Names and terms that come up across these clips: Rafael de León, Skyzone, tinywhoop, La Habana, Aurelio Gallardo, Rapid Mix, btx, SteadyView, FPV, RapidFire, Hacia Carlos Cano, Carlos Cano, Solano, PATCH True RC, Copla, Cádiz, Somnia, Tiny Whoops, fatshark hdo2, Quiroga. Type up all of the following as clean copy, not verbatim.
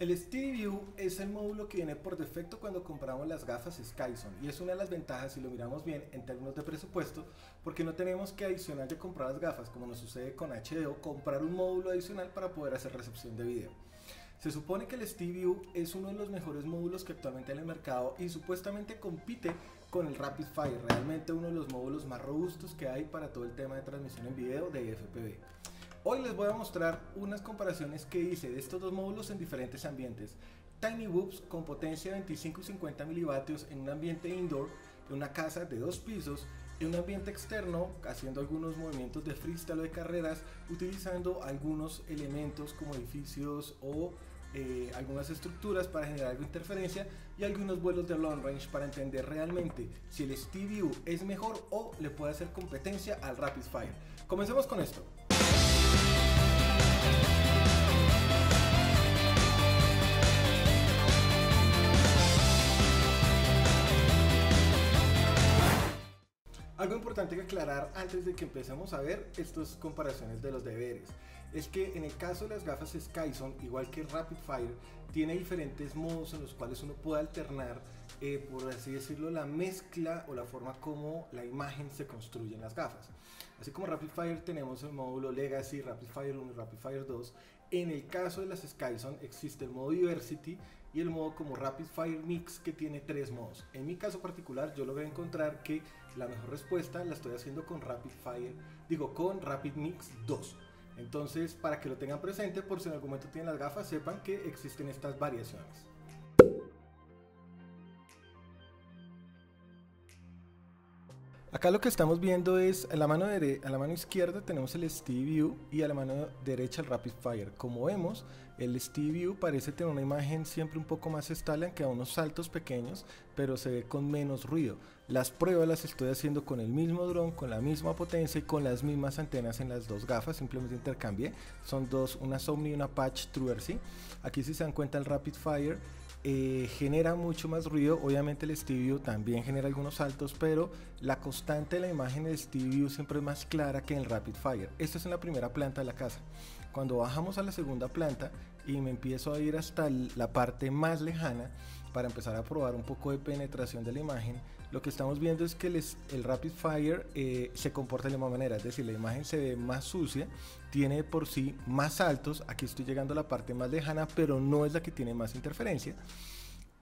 El SteadyView es el módulo que viene por defecto cuando compramos las gafas Skyzone, y es una de las ventajas si lo miramos bien en términos de presupuesto, porque no tenemos que adicional de comprar las gafas como nos sucede con HDO, comprar un módulo adicional para poder hacer recepción de video. Se supone que el SteadyView es uno de los mejores módulos que actualmente hay en el mercado y supuestamente compite con el RapidFire, realmente uno de los módulos más robustos que hay para todo el tema de transmisión en video de FPV. Hoy les voy a mostrar unas comparaciones que hice de estos dos módulos en diferentes ambientes. Tiny Whoops con potencia de 25 y 50 milivatios en un ambiente indoor, en una casa de 2 pisos, en un ambiente externo haciendo algunos movimientos de freestyle o de carreras, utilizando algunos elementos como edificios o algunas estructuras para generar algo de interferencia, y algunos vuelos de long range para entender realmente si el SteadyView es mejor o le puede hacer competencia al RapidFire. Comencemos con esto. Algo importante que aclarar antes de que empecemos a ver estas comparaciones de los deberes es que en el caso de las gafas Skyzone, igual que RapidFire, tiene diferentes modos en los cuales uno puede alternar, por así decirlo, la mezcla o la forma como la imagen se construye en las gafas. Así como RapidFire tenemos el módulo Legacy, RapidFire 1 y RapidFire 2. En el caso de las Skyzone existe el modo Diversity y el modo como RapidFire Mix, que tiene 3 modos. En mi caso particular yo logré encontrar que la mejor respuesta la estoy haciendo con Rapid Mix 2. Entonces, para que lo tengan presente, por si en algún momento tienen las gafas, sepan que existen estas variaciones. Acá lo que estamos viendo es, a la mano izquierda tenemos el SteadyView y a la mano derecha el RapidFire. Como vemos, el SteadyView parece tener una imagen siempre un poco más estable, aunque a unos saltos pequeños, pero se ve con menos ruido. Las pruebas las estoy haciendo con el mismo dron, con la misma potencia y con las mismas antenas en las dos gafas, simplemente intercambié. Son dos, una Somnia y una PATCH True RC. Aquí si se dan cuenta el RapidFire genera mucho más ruido, obviamente el SteadyView también genera algunos saltos, pero la constante de la imagen de SteadyView siempre es más clara que en el RapidFire. Esto es en la primera planta de la casa. Cuando bajamos a la segunda planta y me empiezo a ir hasta la parte más lejana para empezar a probar un poco de penetración de la imagen, lo que estamos viendo es que el RapidFire se comporta de la misma manera, es decir, la imagen se ve más sucia, tiene por sí más saltos. Aquí estoy llegando a la parte más lejana, pero no es la que tiene más interferencia.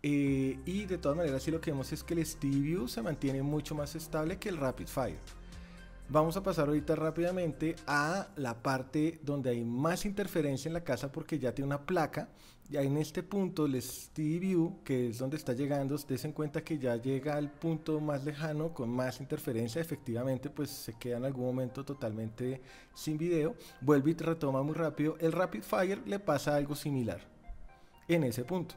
Y de todas maneras, sí, lo que vemos es que el SteadyView se mantiene mucho más estable que el RapidFire. Vamos a pasar ahorita rápidamente a la parte donde hay más interferencia en la casa, porque ya tiene una placa. Ya en este punto el SteadyView, que es donde está llegando, ustedes en cuenta que ya llega al punto más lejano con más interferencia. Efectivamente, pues se queda en algún momento totalmente sin video, vuelve y retoma muy rápido. El RapidFire le pasa algo similar en ese punto.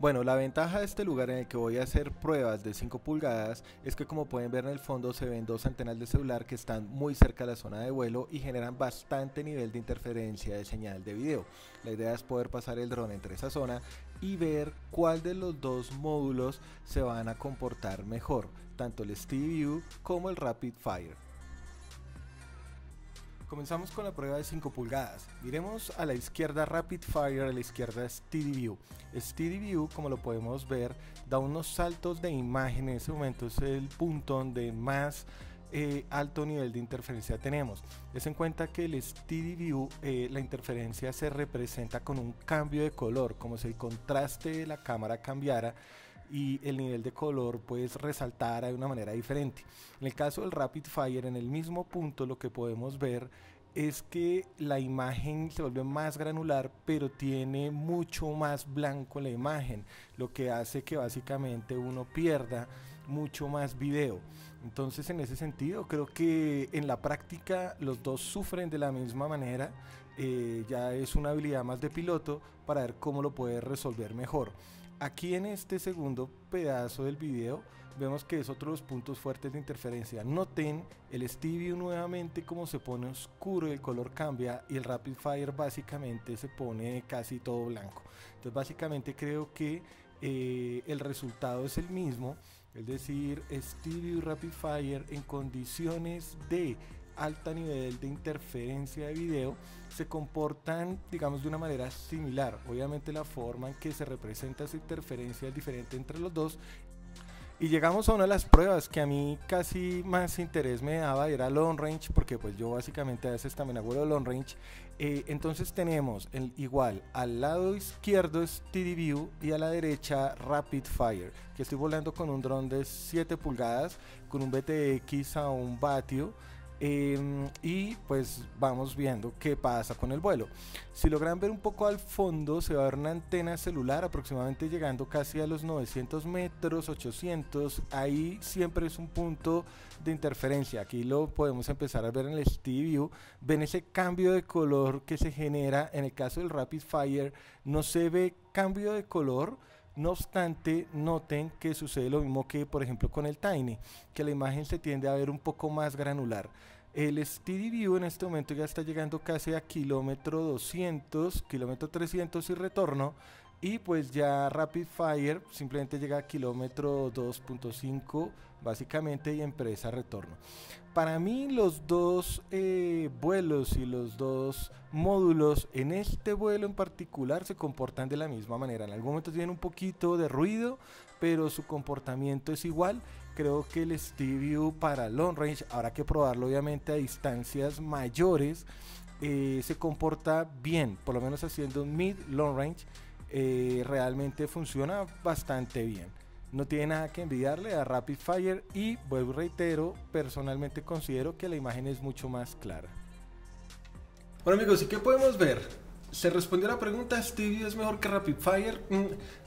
Bueno, la ventaja de este lugar en el que voy a hacer pruebas de 5 pulgadas es que, como pueden ver en el fondo, se ven 2 antenas de celular que están muy cerca de la zona de vuelo y generan bastante nivel de interferencia de señal de video. La idea es poder pasar el dron entre esa zona y ver cuál de los dos módulos se van a comportar mejor, tanto el SteadyView como el RapidFire. Comenzamos con la prueba de 5 pulgadas. Miremos a la izquierda RapidFire, a la izquierda SteadyView. SteadyView, como lo podemos ver, da unos saltos de imagen. En ese momento es el punto donde más alto nivel de interferencia tenemos. Es en cuenta que el SteadyView, la interferencia se representa con un cambio de color, como si el contraste de la cámara cambiara y el nivel de color pues resaltara de una manera diferente. En el caso del RapidFire, en el mismo punto lo que podemos ver es que la imagen se vuelve más granular, pero tiene mucho más blanco la imagen, lo que hace que básicamente uno pierda mucho más video. Entonces, en ese sentido, creo que en la práctica los dos sufren de la misma manera. Ya es una habilidad más de piloto para ver cómo lo puede resolver mejor. Aquí en este segundo pedazo del video vemos que es otro de los puntos fuertes de interferencia. Noten el SteadyView nuevamente como se pone oscuro y el color cambia, y el RapidFire básicamente se pone casi todo blanco. Entonces básicamente creo que el resultado es el mismo, es decir, SteadyView y RapidFire en condiciones de alto nivel de interferencia de video se comportan, digamos, de una manera similar. Obviamente la forma en que se representa esa interferencia es diferente entre los dos. Y llegamos a una de las pruebas que a mí casi más interés me daba, era long range, porque pues yo básicamente a veces también hago lo long range. Entonces tenemos igual al lado izquierdo SteadyView y a la derecha RapidFire, que estoy volando con un dron de 7 pulgadas con un btx a 1 vatio. Y pues vamos viendo qué pasa con el vuelo. Si logran ver un poco al fondo, se va a ver una antena celular aproximadamente llegando casi a los 900 metros, 800. Ahí siempre es un punto de interferencia. Aquí lo podemos empezar a ver en el SteadyView. Ven ese cambio de color que se genera. En el caso del RapidFire no se ve cambio de color. No obstante, noten que sucede lo mismo que, por ejemplo, con el Tiny, que la imagen se tiende a ver un poco más granular. El SteadyView en este momento ya está llegando casi a kilómetro 200, kilómetro 300 y retorno, y pues ya RapidFire simplemente llega a kilómetro 2.5 básicamente y empresa retorno. Para mí los dos vuelos y los dos módulos en este vuelo en particular se comportan de la misma manera. En algún momento tienen un poquito de ruido, pero su comportamiento es igual. Creo que el SteadyView para long range, habrá que probarlo obviamente a distancias mayores, se comporta bien, por lo menos haciendo un mid-long range. Realmente funciona bastante bien, no tiene nada que envidiarle a RapidFire, y vuelvo y reitero, personalmente considero que la imagen es mucho más clara. Bueno amigos, ¿y qué podemos ver? Se respondió la pregunta, ¿SteadyView es mejor que RapidFire?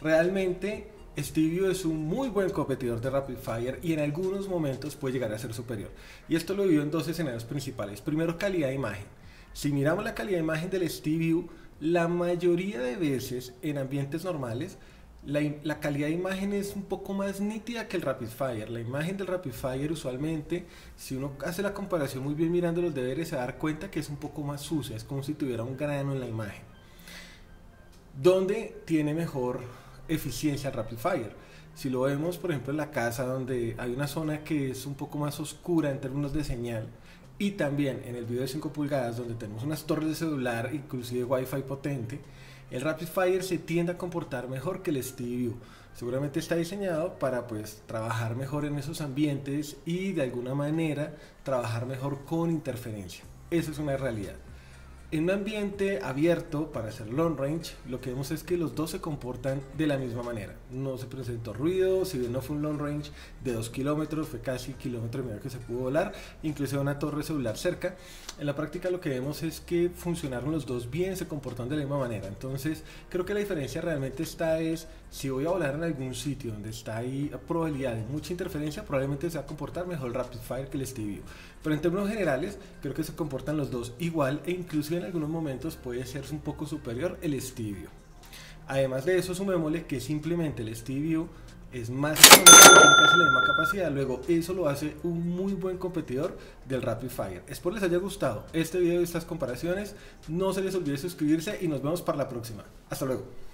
Realmente SteadyView es un muy buen competidor de RapidFire y en algunos momentos puede llegar a ser superior, y esto lo vivió en dos escenarios principales. Primero, calidad de imagen. Si miramos la calidad de imagen del SteadyView, la mayoría de veces en ambientes normales la calidad de imagen es un poco más nítida que el RapidFire. La imagen del RapidFire usualmente, si uno hace la comparación muy bien mirando los deberes, se va a dar cuenta que es un poco más sucia, es como si tuviera un grano en la imagen. ¿Dónde tiene mejor eficiencia el RapidFire? Si lo vemos por ejemplo en la casa, donde hay una zona que es un poco más oscura en términos de señal, y también en el video de 5 pulgadas donde tenemos unas torres de celular, inclusive wifi potente, el RapidFire se tiende a comportar mejor que el SteadyView. Seguramente está diseñado para pues trabajar mejor en esos ambientes y de alguna manera trabajar mejor con interferencia. Eso es una realidad. En un ambiente abierto para hacer long range, lo que vemos es que los dos se comportan de la misma manera. No se presentó ruido, si bien no fue un long range de 2 kilómetros, fue casi kilómetro y medio que se pudo volar, incluso una torre celular cerca. En la práctica lo que vemos es que funcionaron los dos bien, se comportan de la misma manera. Entonces creo que la diferencia realmente está es, si voy a volar en algún sitio donde está ahí probabilidad de mucha interferencia, probablemente se va a comportar mejor el RapidFire que el SteadyView. Pero en términos generales creo que se comportan los dos igual, e inclusive en algunos momentos puede ser un poco superior el SteadyView. Además de eso, sumémosle que simplemente el SteadyView es más económico, casi la misma capacidad. Luego eso lo hace un muy buen competidor del RapidFire. Espero les haya gustado este video y estas comparaciones. No se les olvide suscribirse y nos vemos para la próxima. Hasta luego.